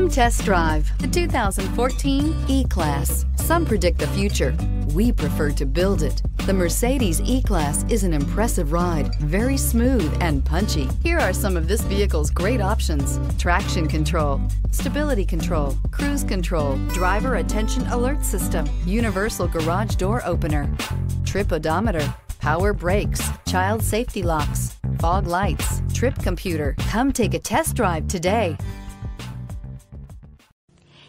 Come test drive the 2014 E-Class. Some predict the future. We prefer to build it. The Mercedes E-Class is an impressive ride, very smooth and punchy. Here are some of this vehicle's great options: traction control, stability control, cruise control, driver attention alert system, universal garage door opener, trip odometer, power brakes, child safety locks, fog lights, trip computer. Come take a test drive today.